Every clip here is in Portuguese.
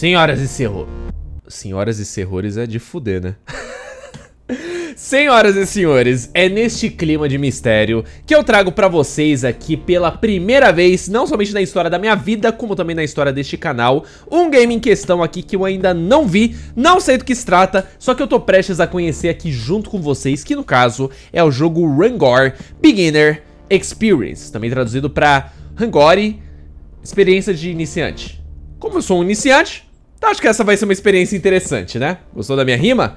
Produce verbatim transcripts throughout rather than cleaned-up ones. Senhoras e senhores... Senhoras e senhores é de fuder, né? Senhoras e senhores, é neste clima de mistério que eu trago pra vocês aqui pela primeira vez, não somente na história da minha vida, como também na história deste canal, um game em questão aqui que eu ainda não vi, não sei do que se trata, só que eu tô prestes a conhecer aqui junto com vocês, que no caso é o jogo Rungore Beginner Experience, também traduzido pra Rungore, experiência de iniciante. Como eu sou um iniciante, então acho que essa vai ser uma experiência interessante, né? Gostou da minha rima?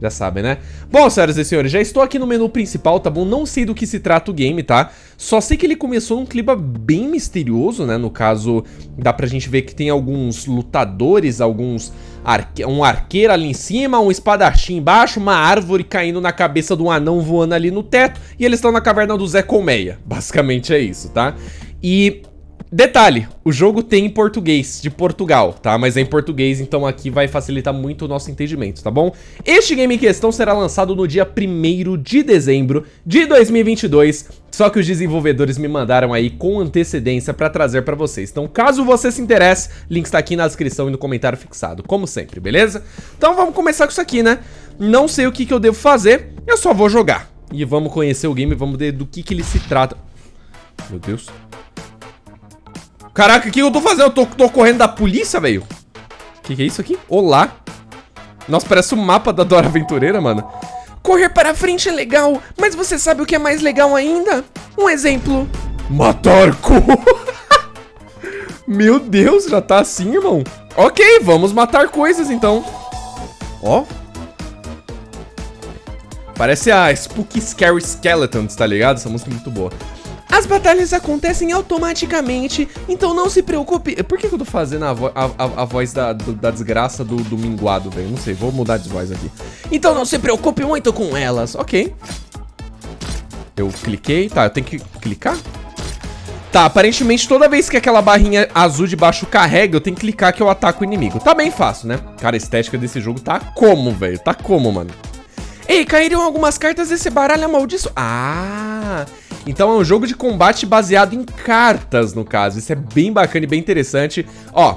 Já sabem, né? Bom, senhoras e senhores, já estou aqui no menu principal, tá bom? Não sei do que se trata o game, tá? Só sei que ele começou num clima bem misterioso, né? No caso, dá pra gente ver que tem alguns lutadores, alguns... Arque... um arqueiro ali em cima, um espadachim embaixo, uma árvore caindo na cabeça de um anão voando ali no teto, e eles estão na caverna do Zé Colmeia. Basicamente é isso, tá? E... detalhe, o jogo tem em português, de Portugal, tá? Mas é em português, então aqui vai facilitar muito o nosso entendimento, tá bom? Este game em questão será lançado no dia primeiro de dezembro de dois mil e vinte e dois, só que os desenvolvedores me mandaram aí com antecedência pra trazer pra vocês. Então, caso você se interesse, o link está aqui na descrição e no comentário fixado, como sempre, beleza? Então vamos começar com isso aqui, né? Não sei o que que eu devo fazer, eu só vou jogar. E vamos conhecer o game, vamos ver do que que ele se trata. Meu Deus... Caraca, o que eu tô fazendo? Eu tô, tô correndo da polícia, velho. O que, que é isso aqui? Olá. Nossa, parece um mapa da Dora Aventureira, mano. Correr para frente é legal, mas você sabe o que é mais legal ainda? Um exemplo. Matar cu. Meu Deus, já tá assim, irmão. Ok, vamos matar coisas, então. Ó. Parece a Spooky Scary Skeletons, tá ligado? Essa música é muito boa. As batalhas acontecem automaticamente, então não se preocupe... Por que que eu tô fazendo a, vo a, a, a voz da, do, da desgraça do, do minguado, velho? Não sei, vou mudar de voz aqui. Então não se preocupe muito com elas, ok. Eu cliquei, tá, eu tenho que clicar? Tá, aparentemente toda vez que aquela barrinha azul de baixo carrega, eu tenho que clicar que eu ataco o inimigo. Tá bem fácil, né? Cara, a estética desse jogo tá como, velho? Tá como, mano? Ei, caíram algumas cartas desse baralho amaldiçoado. Ah... Então é um jogo de combate baseado em cartas, no caso. Isso é bem bacana e bem interessante. Ó,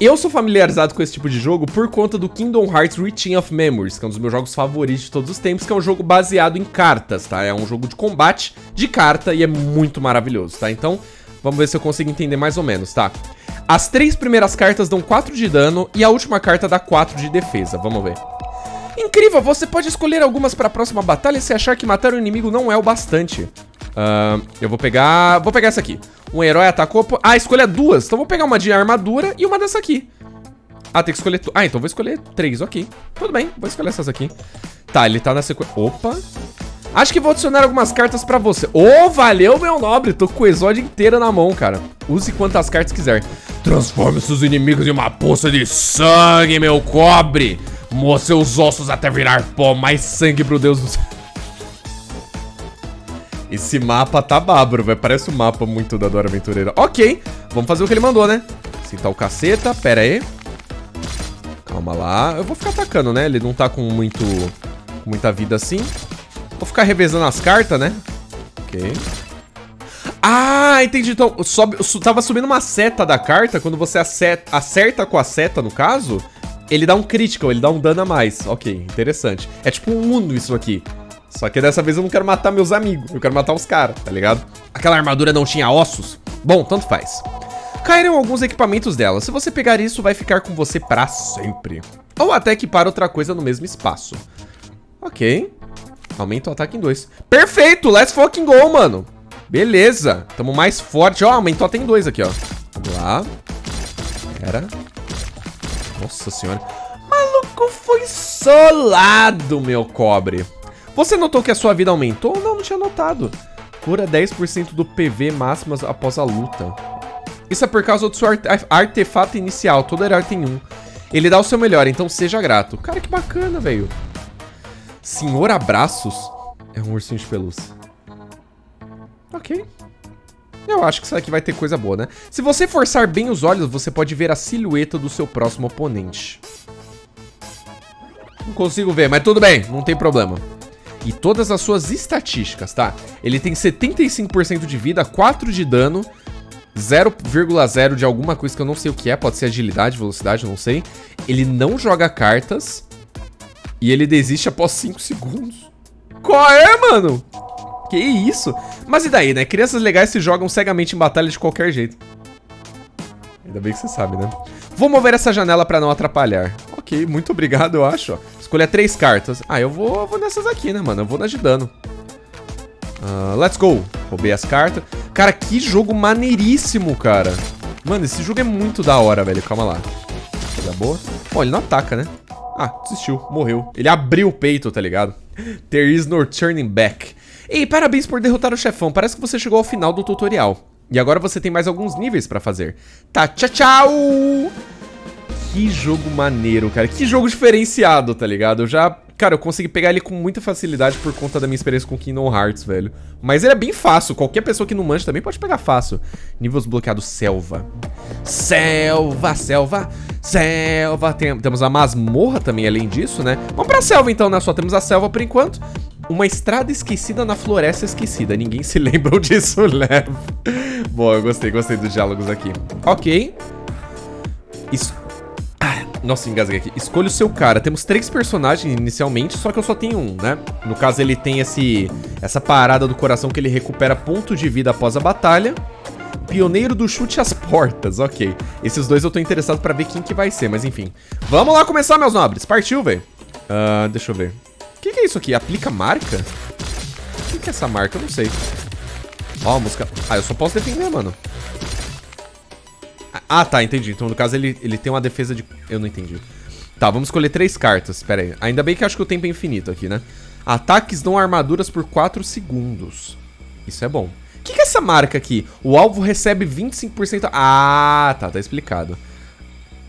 eu sou familiarizado com esse tipo de jogo por conta do Kingdom Hearts Reaching of Memories, que é um dos meus jogos favoritos de todos os tempos, que é um jogo baseado em cartas, tá? É um jogo de combate de carta e é muito maravilhoso, tá? Então, vamos ver se eu consigo entender mais ou menos, tá? As três primeiras cartas dão quatro de dano e a última carta dá quatro de defesa. Vamos ver. Incrível, você pode escolher algumas para a próxima batalha se achar que matar o inimigo não é o bastante. Uh, eu vou pegar... Vou pegar essa aqui. Um herói atacou... Ah, escolha duas. Então vou pegar uma de armadura e uma dessa aqui. Ah, tem que escolher... Ah, então vou escolher três, ok. Tudo bem, vou escolher essas aqui. Tá, ele tá na sequência... Opa. Acho que vou adicionar algumas cartas pra você. Ô, oh, valeu, meu nobre. Tô com o exódio inteiro na mão, cara. Use quantas cartas quiser. Transforme seus inimigos em uma poça de sangue, meu cobre. Moça seus ossos até virar pó. Mais sangue pro Deus do céu. Esse mapa tá bárbaro, velho. Parece um mapa muito da Dora Aventureira. Ok, vamos fazer o que ele mandou, né? Sentar o caceta, pera aí. Calma lá. Eu vou ficar atacando, né? Ele não tá com muito, muita vida assim. Vou ficar revezando as cartas, né? Ok. Ah, entendi. Então, sobe, su, tava subindo uma seta da carta. Quando você acerta, acerta com a seta, no caso, ele dá um critical, ele dá um dano a mais. Ok, interessante. É tipo um uno isso aqui. Só que dessa vez eu não quero matar meus amigos. Eu quero matar os caras, tá ligado? Aquela armadura não tinha ossos? Bom, tanto faz. Caíram alguns equipamentos dela. Se você pegar isso, vai ficar com você pra sempre. Ou até equipar outra coisa no mesmo espaço. Ok. Aumenta o ataque em dois. Perfeito! Let's fucking go, mano! Beleza. Tamo mais forte. Ó, aumentou até em dois aqui, ó. Vamos lá. Pera. Nossa senhora. Maluco, foi solado, meu cobre. Você notou que a sua vida aumentou? Não, não tinha notado. Cura dez por cento do P V máximo após a luta. Isso é por causa do seu artefato inicial. Todo herói tem um. Ele dá o seu melhor, então seja grato. Cara, que bacana, velho. Senhor Abraços é um ursinho de pelúcia. Ok. Eu acho que isso aqui vai ter coisa boa, né? Se você forçar bem os olhos, você pode ver a silhueta do seu próximo oponente. Não consigo ver, mas tudo bem. Não tem problema. E todas as suas estatísticas, tá? Ele tem setenta e cinco por cento de vida, quatro de dano zero vírgula zero de alguma coisa que eu não sei o que é, pode ser agilidade, velocidade, não sei. Ele não joga cartas e ele desiste após cinco segundos. Qual é, mano? Que isso? Mas e daí, né? Crianças legais se jogam cegamente em batalha de qualquer jeito. Ainda bem que você sabe, né? Vou mover essa janela pra não atrapalhar. Ok, muito obrigado, eu acho. Escolha três cartas. Ah, eu vou, eu vou nessas aqui, né, mano? Eu vou nas de dano. Uh, let's go. Roubei as cartas. Cara, que jogo maneiríssimo, cara. Mano, esse jogo é muito da hora, velho. Calma lá. Coisa boa. Ó, ele não ataca, né? Ah, desistiu. Morreu. Ele abriu o peito, tá ligado? There is no turning back. Ei, parabéns por derrotar o chefão. Parece que você chegou ao final do tutorial. E agora você tem mais alguns níveis pra fazer. Tá, tchau, tchau! Que jogo maneiro, cara. Que jogo diferenciado, tá ligado? Eu já... Cara, eu consegui pegar ele com muita facilidade por conta da minha experiência com Kingdom Hearts, velho. Mas ele é bem fácil. Qualquer pessoa que não manja também pode pegar fácil. Nível desbloqueado, selva. Selva, selva, selva. Tem, temos a masmorra também, além disso, né? Vamos pra selva, então, né? Só temos a selva por enquanto. Uma estrada esquecida na floresta esquecida. Ninguém se lembrou disso, né? Bom, eu gostei, gostei dos diálogos aqui. Ok. Es... Ah, nossa, engasguei aqui. Escolha o seu cara. Temos três personagens inicialmente, só que eu só tenho um, né? No caso, ele tem esse... essa parada do coração que ele recupera ponto de vida após a batalha. Pioneiro do chute às portas, ok. Esses dois eu tô interessado pra ver quem que vai ser, mas enfim. Vamos lá começar, meus nobres. Partiu, velho. Uh, deixa eu ver. O que, que é isso aqui? Aplica marca? O que, que é essa marca? Eu não sei. Ó, a música... Ah, eu só posso defender, mano. Ah, tá, entendi. Então, no caso, ele, ele tem uma defesa de... Eu não entendi. Tá, vamos escolher três cartas. Pera aí. Ainda bem que acho que o tempo é infinito aqui, né? Ataques dão armaduras por quatro segundos. Isso é bom. O que, que é essa marca aqui? O alvo recebe vinte e cinco por cento... Ah, tá, tá explicado.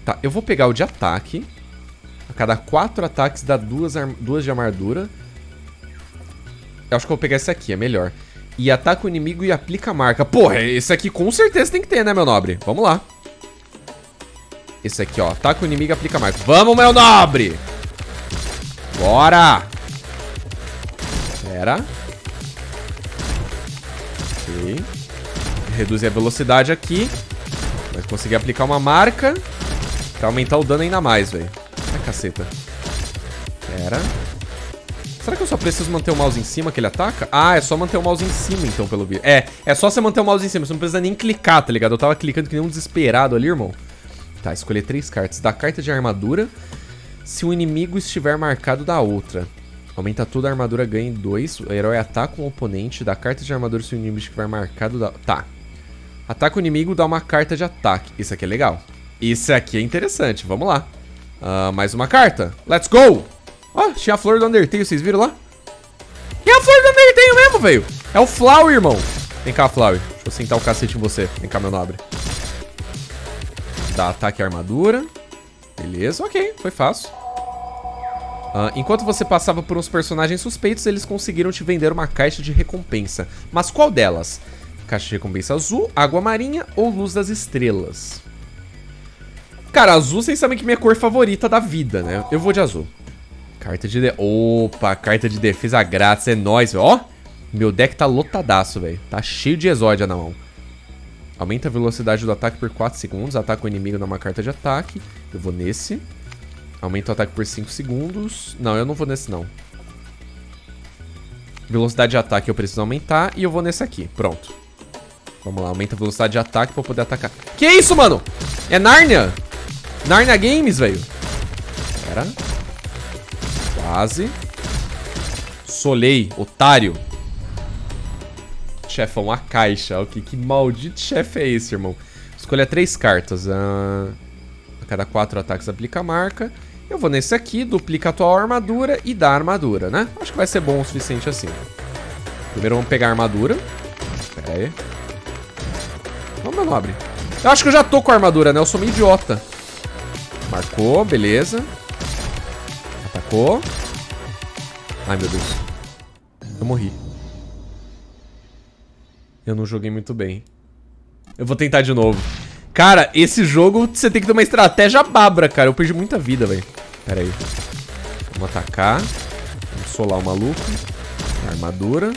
Tá, eu vou pegar o de ataque... A cada quatro ataques dá duas, duas de armadura. Eu acho que eu vou pegar esse aqui, é melhor. E ataca o inimigo e aplica a marca. Porra, esse aqui com certeza tem que ter, né, meu nobre? Vamos lá. Esse aqui, ó. Ataca o inimigo e aplica a marca. Vamos, meu nobre! Bora! Pera. Ok. Reduzir a velocidade aqui. Vai conseguir aplicar uma marca pra aumentar o dano ainda mais, velho. Caceta. Pera. Será que eu só preciso manter o mouse em cima que ele ataca? Ah, é só manter o mouse em cima, então, pelo vídeo. É, é só você manter o mouse em cima. Você não precisa nem clicar, tá ligado? Eu tava clicando que nem um desesperado ali, irmão. Tá, escolher três cartas. Dá carta de armadura. Se o inimigo estiver marcado, dá outra. Aumenta toda a armadura, ganha em dois. O herói ataca um oponente. Dá carta de armadura se o inimigo estiver marcado, dá... Tá. Ataca o inimigo, dá uma carta de ataque. Isso aqui é legal. Isso aqui é interessante. Vamos lá. Uh, mais uma carta. Let's go! Ó, oh, tinha a flor do Undertale, vocês viram lá? É a flor do Undertale mesmo, velho! É o Flower, irmão! Vem cá, Flower. Deixa eu sentar o cacete em você. Vem cá, meu nobre. Dá ataque à armadura. Beleza, ok. Foi fácil. Uh, enquanto você passava por uns personagens suspeitos, eles conseguiram te vender uma caixa de recompensa. Mas qual delas? Caixa de recompensa azul, água marinha ou luz das estrelas? Cara, azul, vocês sabem que minha cor favorita da vida, né? Eu vou de azul. Carta de... de... Opa, carta de defesa grátis. É nóis, velho. Ó, meu deck tá lotadaço, velho. Tá cheio de exódia na mão. Aumenta a velocidade do ataque por quatro segundos. Ataca o inimigo numa carta de ataque. Eu vou nesse. Aumenta o ataque por cinco segundos. Não, eu não vou nesse, não. Velocidade de ataque eu preciso aumentar. E eu vou nesse aqui. Pronto. Vamos lá, aumenta a velocidade de ataque pra eu poder atacar. Que isso, mano? É Narnia? Narnia Games, velho. Pera. Quase. Solei, otário. Chefão, a caixa. Okay, que maldito chefe é esse, irmão? Escolha três cartas. Ah, a cada quatro ataques aplica a marca. Eu vou nesse aqui, duplica a tua armadura e dá a armadura, né? Acho que vai ser bom o suficiente assim. Primeiro vamos pegar a armadura. Pera aí. Vamos, meu nobre. Eu acho que eu já tô com a armadura, né? Eu sou um idiota. Marcou, beleza. Atacou. Ai, meu Deus. Eu morri. Eu não joguei muito bem. Eu vou tentar de novo. Cara, esse jogo você tem que ter uma estratégia babra, cara. Eu perdi muita vida, velho. Pera aí. Vamos atacar. Vamos solar o maluco. Armadura.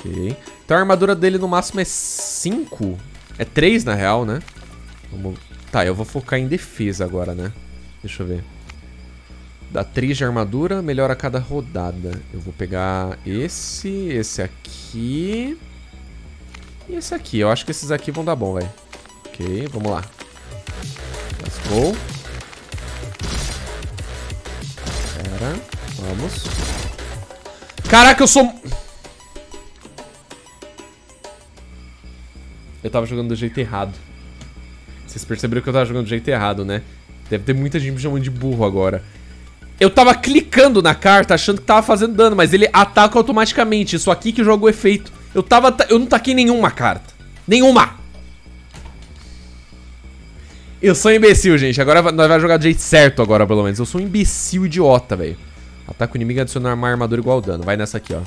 Ok. Então a armadura dele no máximo é cinco. É três na real, né? Vamos... Tá, eu vou focar em defesa agora, né? Deixa eu ver. Dá três de armadura, melhora a cada rodada. Eu vou pegar esse, esse aqui... E esse aqui. Eu acho que esses aqui vão dar bom, velho. Ok, vamos lá. Let's go. Pera, vamos. Caraca, eu sou... Eu tava jogando do jeito errado. Vocês perceberam que eu tava jogando do jeito errado, né? Deve ter muita gente me chamando de burro agora. Eu tava clicando na carta achando que tava fazendo dano, mas ele ataca automaticamente. Isso aqui que joga o efeito. Eu tava... Eu não taquei nenhuma carta. Nenhuma! Eu sou um imbecil, gente. Agora nós vamos jogar do jeito certo agora, pelo menos. Eu sou um imbecil idiota, velho. Ataca o inimigo e adiciona uma armadura igual ao dano. Vai nessa aqui, ó.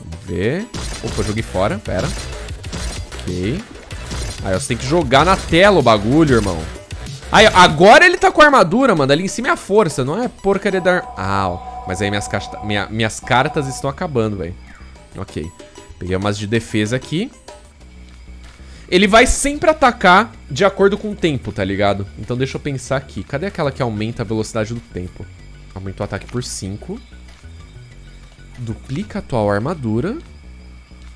Vamos ver. Opa, eu joguei fora. Pera. Ok. Aí, ó, você tem que jogar na tela o bagulho, irmão. Aí, ó, agora ele tá com a armadura, mano. Ali em cima é a força, não é porcaria da... Ar... Ah, ó. Mas aí minhas, casta... Minha... minhas cartas estão acabando, velho. Ok. Peguei umas de defesa aqui. Ele vai sempre atacar de acordo com o tempo, tá ligado? Então deixa eu pensar aqui. Cadê aquela que aumenta a velocidade do tempo? Aumenta o ataque por cinco. Duplica a atual armadura.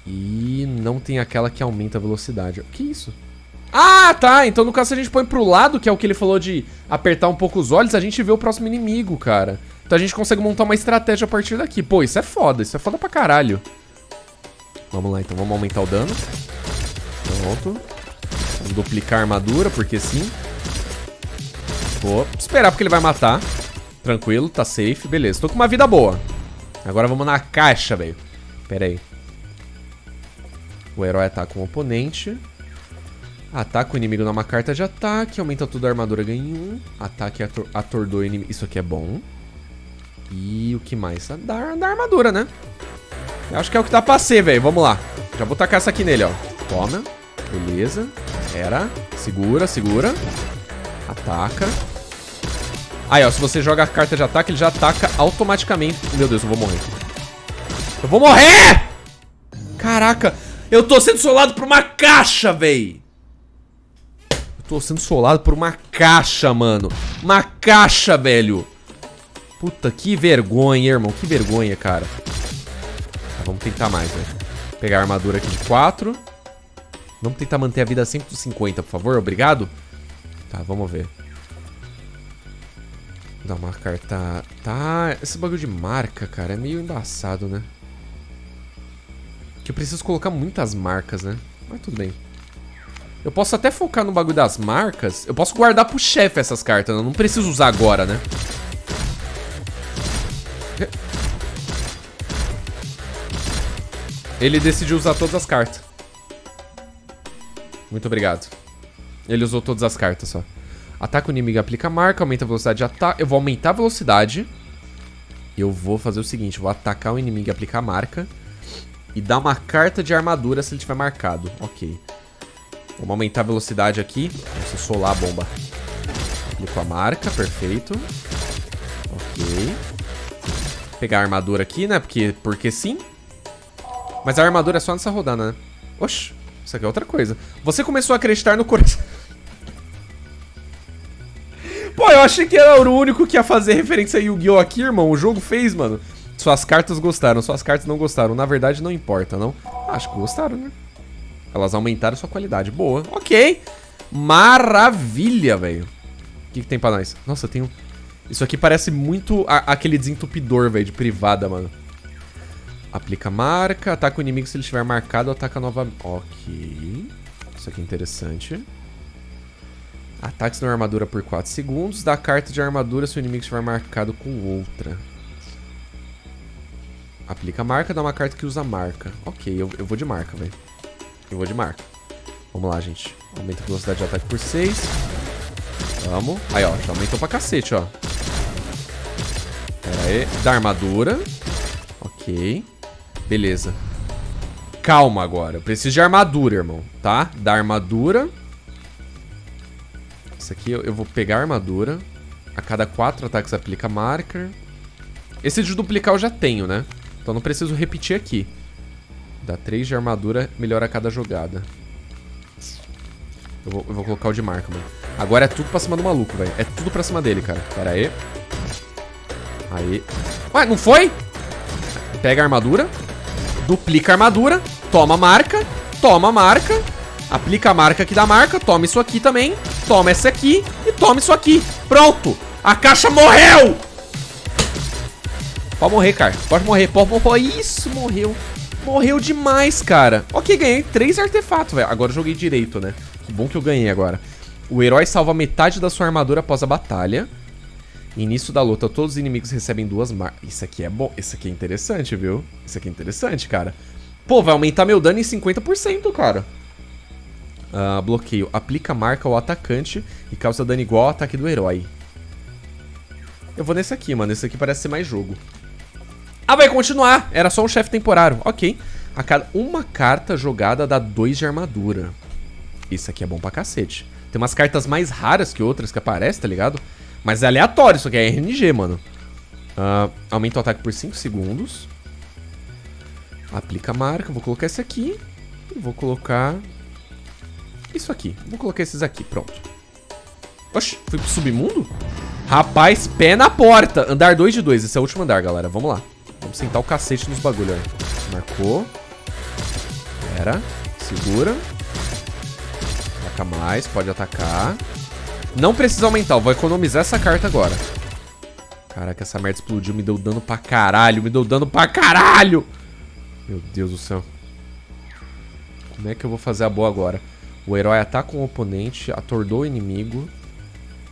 E não tem aquela que aumenta a velocidade. Que isso? Ah, tá. Então, no caso, se a gente põe pro lado, que é o que ele falou de apertar um pouco os olhos, a gente vê o próximo inimigo, cara. Então a gente consegue montar uma estratégia a partir daqui. Pô, isso é foda. Isso é foda pra caralho. Vamos lá, então. Vamos aumentar o dano. Pronto. Vamos duplicar a armadura, porque sim. Vou esperar porque ele vai matar. Tranquilo, tá safe. Beleza. Tô com uma vida boa. Agora vamos na caixa, velho. Pera aí. O herói ataca um oponente. Ataca o inimigo numa carta de ataque. Aumenta tudo a armadura, ganha um. Ataque ator atordoa o inimigo. Isso aqui é bom. E o que mais? Dá, dá armadura, né? Eu acho que é o que dá pra ser, velho. Vamos lá. Já vou tacar essa aqui nele, ó. Toma. Beleza. Era. Segura, segura. Ataca. Aí, ó. Se você joga a carta de ataque, ele já ataca automaticamente. Meu Deus, eu vou morrer. Eu vou morrer! Caraca. Eu tô sendo solado por uma caixa, véi. Eu tô sendo solado por uma caixa, mano. Uma caixa, velho. Puta, que vergonha, irmão. Que vergonha, cara. Tá, vamos tentar mais, velho. Pegar a armadura aqui de quatro. Vamos tentar manter a vida sempre dos cinquenta, por favor. Obrigado. Tá, vamos ver. Dá uma carta... Tá... Esse bagulho de marca, cara, é meio embaçado, né? Que eu preciso colocar muitas marcas, né? Mas tudo bem. Eu posso até focar no bagulho das marcas. Eu posso guardar pro chefe essas cartas, né? Eu não preciso usar agora, né? Ele decidiu usar todas as cartas. Muito obrigado. Ele usou todas as cartas, só. Ataca o inimigo e aplica a marca. Aumenta a velocidade de ataque. Eu vou aumentar a velocidade. E eu vou fazer o seguinte. Eu vou atacar o inimigo e aplicar a marca. E dá uma carta de armadura se ele tiver marcado. Ok. Vamos aumentar a velocidade aqui. Vamos solar a bomba. Aplicou a marca, perfeito. Ok. Pegar a armadura aqui, né? Porque, porque sim. Mas a armadura é só nessa rodada, né? Oxi, isso aqui é outra coisa. Você começou a acreditar no coração. Pô, eu achei que era o único que ia fazer referência a Yu-Gi-Oh! Aqui, irmão. O jogo fez, mano. Suas cartas gostaram, suas cartas não gostaram. Na verdade, não importa, não? Acho que gostaram, né? Elas aumentaram sua qualidade. Boa. Ok. Maravilha, velho. O que, que tem pra nós? Nossa, eu tenho... Isso aqui parece muito a, aquele desentupidor, velho, de privada, mano. Aplica marca. Ataca o inimigo se ele estiver marcado. Ataca novamente. Ok. Isso aqui é interessante. Ataques na armadura por quatro segundos. Dá carta de armadura se o inimigo estiver marcado com outra. Aplica a marca, dá uma carta que usa marca. Ok, eu, eu vou de marca, velho. Eu vou de marca. Vamos lá, gente. Aumenta a velocidade de ataque por seis. Vamos. Aí, ó, já aumentou pra cacete, ó. Pera aí. Dá armadura. Ok. Beleza. Calma agora. Eu preciso de armadura, irmão. Tá? Dá armadura. Isso aqui eu, eu vou pegar a armadura. A cada quatro ataques aplica marca. Esse de duplicar eu já tenho, né? Então não preciso repetir aqui. Dá três de armadura, melhora a cada jogada. Eu vou, eu vou colocar o de marca, mano. Agora é tudo pra cima do maluco, velho. É tudo pra cima dele, cara. Pera aí. Aí. Ué, não foi? Pega a armadura. Duplica a armadura. Toma a marca. Toma a marca. Aplica a marca aqui da marca. Toma isso aqui também. Toma essa aqui. E toma isso aqui. Pronto. A caixa morreu. Pode morrer, cara. Pode morrer. Pode morrer. Isso, morreu. Morreu demais, cara. Ok, ganhei três artefatos, velho. Agora eu joguei direito, né? Que bom que eu ganhei agora. O herói salva metade da sua armadura após a batalha. Início da luta, todos os inimigos recebem duas marcas. Isso aqui é bom. Isso aqui é interessante, viu? Isso aqui é interessante, cara. Pô, vai aumentar meu dano em cinquenta por cento, cara. Uh, bloqueio. Aplica marca ao atacante e causa dano igual ao ataque do herói. Eu vou nesse aqui, mano. Esse aqui parece ser mais jogo. Ah, vai continuar. Era só um chefe temporário. Ok. A cada uma carta jogada dá dois de armadura. Isso aqui é bom pra cacete. Tem umas cartas mais raras que outras que aparecem, tá ligado? Mas é aleatório. Isso aqui é R N G, mano. Uh, aumenta o ataque por cinco segundos. Aplica a marca. Vou colocar esse aqui. E vou colocar... isso aqui. Vou colocar esses aqui. Pronto. Oxi. Fui pro submundo? Rapaz, pé na porta. Andar dois de dois. Esse é o último andar, galera. Vamos lá. Vamos sentar o cacete nos bagulho, ó. Marcou. Pera. Segura. Ataca mais. Pode atacar. Não precisa aumentar. Eu vou economizar essa carta agora. Caraca, essa merda explodiu. Me deu dano pra caralho. Me deu dano pra caralho. Meu Deus do céu. Como é que eu vou fazer a boa agora? O herói ataca um oponente. Atordou o inimigo.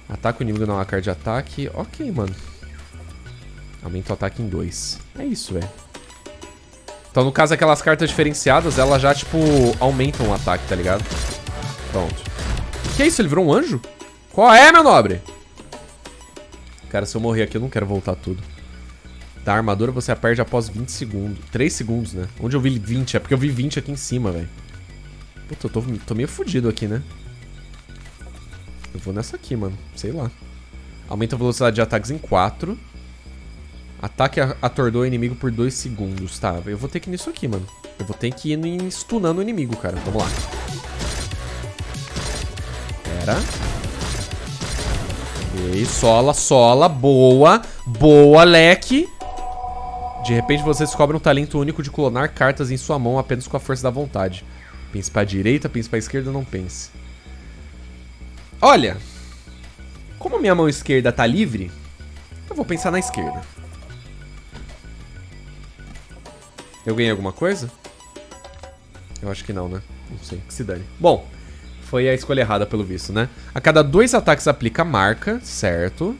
Ataca o inimigo na uma carta de ataque. Ok, mano. Aumenta o ataque em dois. É isso, velho. Então, no caso, aquelas cartas diferenciadas, elas já, tipo, aumentam o ataque, tá ligado? Pronto. Que é isso? Ele virou um anjo? Qual é, meu nobre? Cara, se eu morrer aqui, eu não quero voltar tudo. Da armadura, você a perde após vinte segundos. três segundos, né? Onde eu vi vinte? É porque eu vi vinte aqui em cima, velho. Puta, eu tô, tô meio fudido aqui, né? Eu vou nessa aqui, mano. Sei lá. Aumenta a velocidade de ataques em quatro. Ataque atordou o inimigo por dois segundos, tá? Eu vou ter que ir nisso aqui, mano. Eu vou ter que ir em stunando o inimigo, cara. Vamos lá. Pera. Ok, sola, sola. Boa. Boa, leque. De repente você descobre um talento único de clonar cartas em sua mão apenas com a força da vontade. Pense pra direita, pense pra esquerda, não pense. Olha. Como a minha mão esquerda tá livre, eu vou pensar na esquerda. Eu ganhei alguma coisa? Eu acho que não, né? Não sei, que se dane. Bom, foi a escolha errada pelo visto, né? A cada dois ataques aplica marca, certo.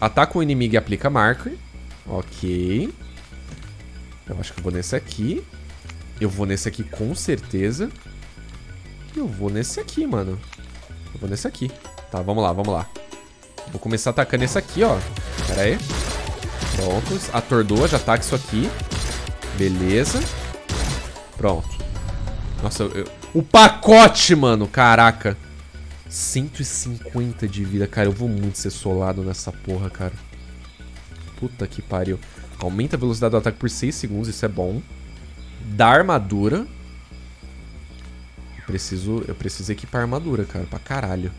Ataca o inimigo e aplica marca. Ok. Eu acho que eu vou nesse aqui. Eu vou nesse aqui com certeza. E eu vou nesse aqui, mano. Eu vou nesse aqui. Tá, vamos lá, vamos lá. Vou começar atacando esse aqui, ó. Pera aí. Pronto, atordoa, já ataca isso aqui. Beleza. Pronto. Nossa, eu, eu... o pacote, mano. Caraca. cento e cinquenta de vida. Cara, eu vou muito ser solado nessa porra, cara. Puta que pariu. Aumenta a velocidade do ataque por seis segundos. Isso é bom. Dá armadura. Eu preciso, eu preciso equipar a armadura, cara. Pra caralho.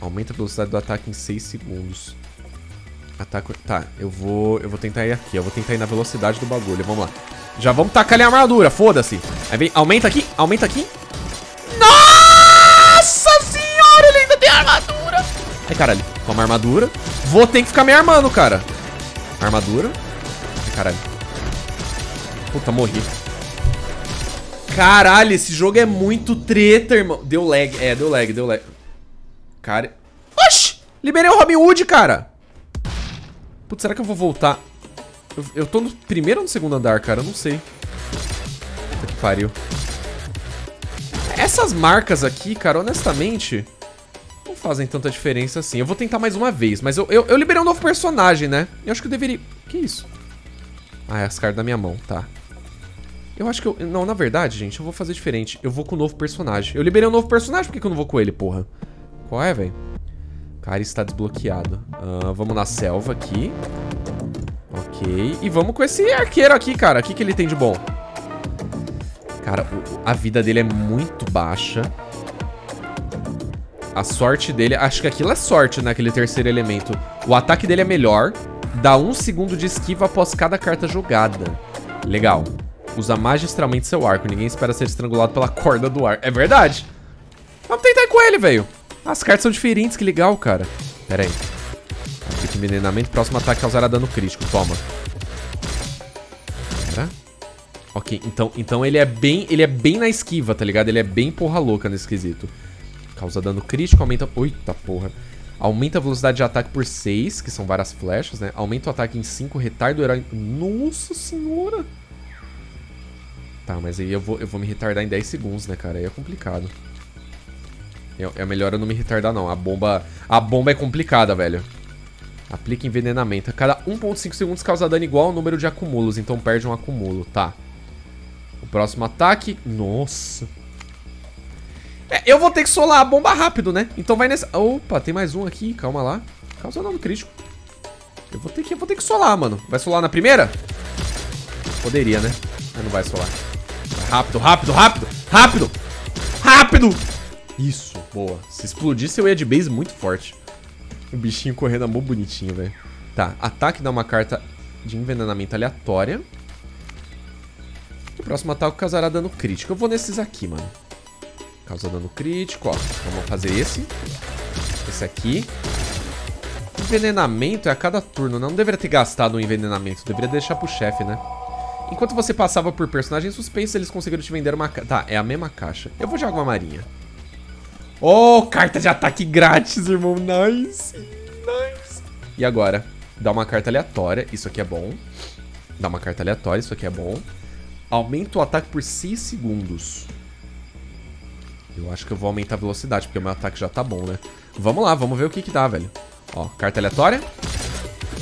Aumenta a velocidade do ataque em seis segundos. Ataque... tá, eu vou eu vou tentar ir aqui. Eu vou tentar ir na velocidade do bagulho. Vamos lá. Já vamos tacar ali a armadura, foda-se. Aí vem, aumenta aqui, aumenta aqui. Nossa senhora, ele ainda tem armadura. Ai, caralho, toma armadura. Vou ter que ficar me armando, cara. Armadura. Ai, caralho. Puta, morri. Caralho, esse jogo é muito treta, irmão. Deu lag, é, deu lag, deu lag. Cara... oxi! Liberei o Robin Hood, cara. Putz, será que eu vou voltar? Eu, eu tô no primeiro ou no segundo andar, cara? Eu não sei. Puta que pariu. Essas marcas aqui, cara, honestamente, não fazem tanta diferença assim. Eu vou tentar mais uma vez, mas eu, eu, eu liberei um novo personagem, né? Eu acho que eu deveria... que isso? Ah, é as cartas da minha mão, tá. Eu acho que eu... não, na verdade, gente, eu vou fazer diferente. Eu vou com o novo personagem. Eu liberei um novo personagem, por que que eu não vou com ele, porra? Qual é, velho? Cara, está desbloqueado. Uh, vamos na selva aqui. Ok. E vamos com esse arqueiro aqui, cara. O que que ele tem de bom? Cara, a vida dele é muito baixa. A sorte dele... Acho que aquilo é sorte, né? Aquele terceiro elemento. O ataque dele é melhor. Dá um segundo de esquiva após cada carta jogada. Legal. Usa magistralmente seu arco. Ninguém espera ser estrangulado pela corda do arco. É verdade. Vamos tentar com ele, velho. As cartas são diferentes. Que legal, cara. Pera aí. Aqui, envenenamento. Próximo ataque causará dano crítico. Toma. Pera. Ok. Então, então ele, é bem, ele é bem na esquiva, tá ligado? Ele é bem porra louca nesse quesito. Causa dano crítico, aumenta... Oita porra. Aumenta a velocidade de ataque por seis, que são várias flechas, né? Aumenta o ataque em cinco, retarda o herói... Nossa senhora! Tá, mas aí eu vou, eu vou me retardar em dez segundos, né, cara? Aí é complicado. É, é melhor eu não me retardar, não. A bomba... A bomba é complicada, velho. Aplica envenenamento. A cada um ponto cinco segundos causa dano igual ao número de acúmulos, então perde um acúmulo, tá. O próximo ataque... Nossa... É, eu vou ter que solar a bomba rápido, né? Então vai nessa... Opa, tem mais um aqui. Calma lá. Causa dano crítico. Eu vou ter que, eu vou ter que solar, mano. Vai solar na primeira? Poderia, né? Mas não vai solar. Rápido, rápido, rápido. Rápido. Rápido. Isso. Boa. Se explodisse, eu ia de base muito forte. O bichinho correndo é muito bonitinho, velho. Tá. Ataque dá uma carta de envenenamento aleatória. O próximo ataque causará dano crítico. Eu vou nesses aqui, mano. Causa dano crítico, ó. Vamos fazer esse. Esse aqui. Envenenamento é a cada turno. Não deveria ter gastado um envenenamento. Deveria deixar pro chefe, né? Enquanto você passava por personagens suspeitos, eles conseguiram te vender uma caixa. Tá, é a mesma caixa. Eu vou jogar uma marinha. Oh, carta de ataque grátis, irmão. Nice. Nice. E agora? Dá uma carta aleatória. Isso aqui é bom. Dá uma carta aleatória. Isso aqui é bom. Aumenta o ataque por seis segundos. Eu acho que eu vou aumentar a velocidade, porque o meu ataque já tá bom, né? Vamos lá, vamos ver o que que dá, velho. Ó, carta aleatória.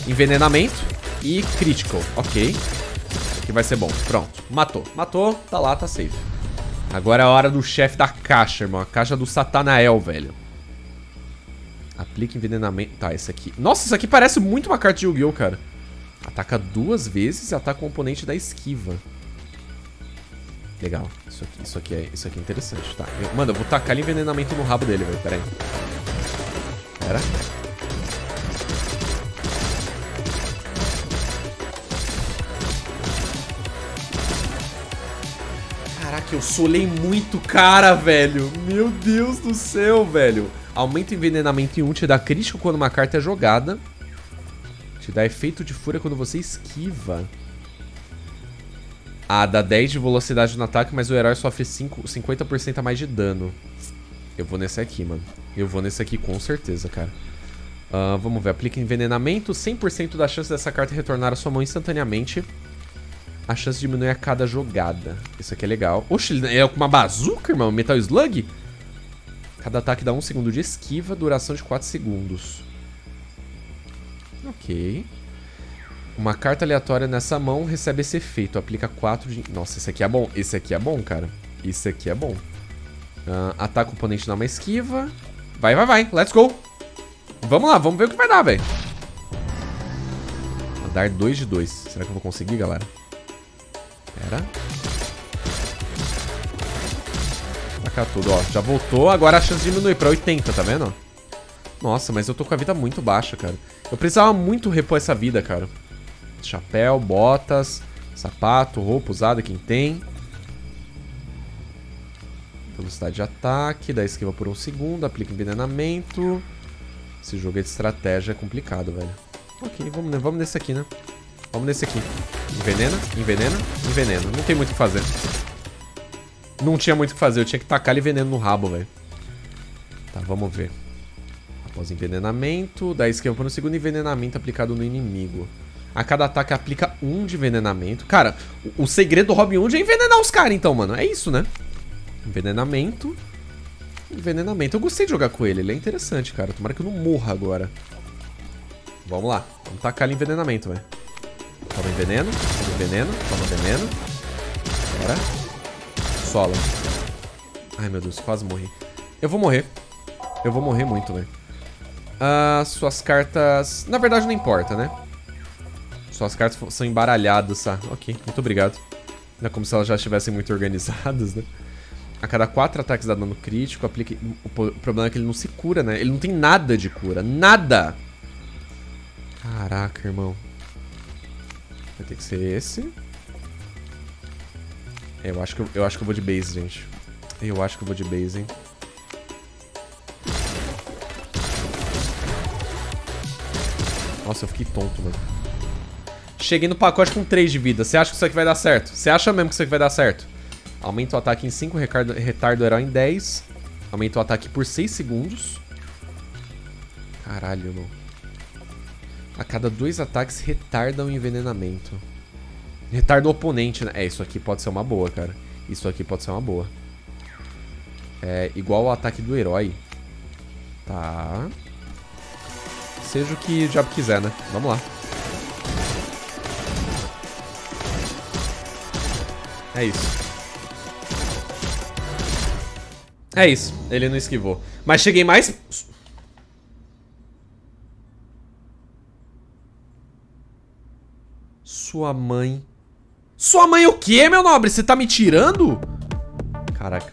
Envenenamento. E critical. Ok. Isso aqui vai ser bom. Pronto. Matou. Matou. Tá lá, tá safe. Agora é a hora do chefe da caixa, irmão. A caixa do Satanael, velho. Aplica envenenamento. Tá, esse aqui. Nossa, isso aqui parece muito uma carta de Yu-Gi-Oh, cara. Ataca duas vezes e ataca o oponente da esquiva. Legal, isso aqui, isso, aqui é, isso aqui é interessante, tá. Eu, mano, eu vou tacar ali envenenamento no rabo dele, velho, pera aí. Pera. Caraca, eu solei muito cara, velho. Meu Deus do céu, velho. Aumenta o envenenamento em um, te dá crítico quando uma carta é jogada. Te dá efeito de fúria quando você esquiva. Ah, dá dez de velocidade no ataque, mas o herói sofre cinquenta por cento a mais de dano. Eu vou nesse aqui, mano. Eu vou nesse aqui com certeza, cara. Uh, vamos ver. Aplica envenenamento. cem por cento da chance dessa carta retornar à sua mão instantaneamente. A chance diminui a cada jogada. Isso aqui é legal. Oxe, ele é com uma bazuca, irmão. Metal Slug? Cada ataque dá um segundo de esquiva. Duração de quatro segundos. Ok. Uma carta aleatória nessa mão recebe esse efeito. Aplica quatro de... Nossa, esse aqui é bom. Esse aqui é bom, cara. Esse aqui é bom. Uh, ataca o oponente numa esquiva. Vai, vai, vai. Let's go. Vamos lá. Vamos ver o que vai dar, velho. Vai dar dois de dois. Será que eu vou conseguir, galera? Pera. Tacar tudo, ó. Já voltou. Agora a chance diminui pra oitenta, tá vendo? Nossa, mas eu tô com a vida muito baixa, cara. Eu precisava muito repor essa vida, cara. Chapéu, botas, sapato, roupa usada, quem tem. Velocidade de ataque, dá esquiva por um segundo, aplica envenenamento. Esse jogo é de estratégia, é complicado, velho. Ok, vamos, vamos nesse aqui, né? Vamos nesse aqui. Envenena, envenena, envenena. Não tem muito o que fazer. Não tinha muito o que fazer, eu tinha que tacar ele veneno no rabo, velho. Tá, vamos ver. Após envenenamento, dá esquiva por um segundo, envenenamento aplicado no inimigo. A cada ataque aplica um de envenenamento. Cara, o, o segredo do Robin Hood é envenenar os caras, então, mano. É isso, né? Envenenamento. Envenenamento. Eu gostei de jogar com ele. Ele é interessante, cara. Tomara que eu não morra agora. Vamos lá. Vamos tacar ali envenenamento, velho. Toma enveneno. Toma enveneno. Toma veneno. Bora. Sola. Ai, meu Deus. Quase morri. Eu vou morrer. Eu vou morrer muito, velho. Ah, suas cartas... Na verdade, não importa, né? Suas cartas são embaralhadas, tá? Ok, muito obrigado. Não é como se elas já estivessem muito organizadas, né? A cada quatro ataques dá dano crítico, aplique... O problema é que ele não se cura, né? Ele não tem nada de cura. Nada! Caraca, irmão. Vai ter que ser esse. Eu acho que eu, eu acho que eu vou de base, gente. Eu acho que eu vou de base, hein? Nossa, eu fiquei tonto, mano. Cheguei no pacote com três de vida. Você acha que isso aqui vai dar certo? Você acha mesmo que isso aqui vai dar certo? Aumenta o ataque em cinco, retardo o herói em dez. Aumenta o ataque por seis segundos. Caralho, mano. A cada dois ataques retarda o envenenamento. Retarda o oponente, né? É, isso aqui pode ser uma boa, cara. Isso aqui pode ser uma boa. É, igual ao ataque do herói. Tá. Seja o que o diabo quiser, né? Vamos lá. É isso. É isso. Ele não esquivou. Mas cheguei mais... Sua mãe... Sua mãe o quê, meu nobre? Você tá me tirando? Caraca.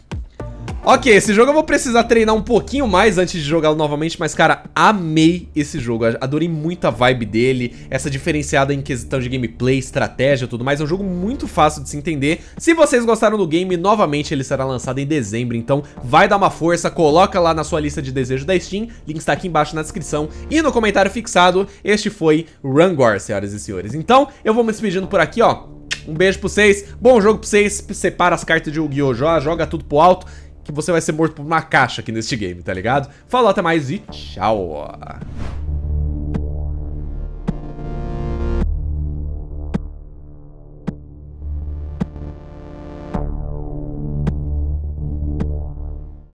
Ok, esse jogo eu vou precisar treinar um pouquinho mais antes de jogá-lo novamente, mas, cara, amei esse jogo. Adorei muito a vibe dele, essa diferenciada em questão de gameplay, estratégia e tudo mais. É um jogo muito fácil de se entender. Se vocês gostaram do game, novamente ele será lançado em dezembro, então vai dar uma força, coloca lá na sua lista de desejos da Steam. Link está aqui embaixo na descrição e no comentário fixado. Este foi Rungore, senhoras e senhores. Então, eu vou me despedindo por aqui, ó. Um beijo pra vocês, bom jogo pra vocês, separa as cartas de Yu-Gi-Oh! Joga tudo pro alto, que você vai ser morto por uma caixa aqui neste game, tá ligado? Falou, até mais e tchau!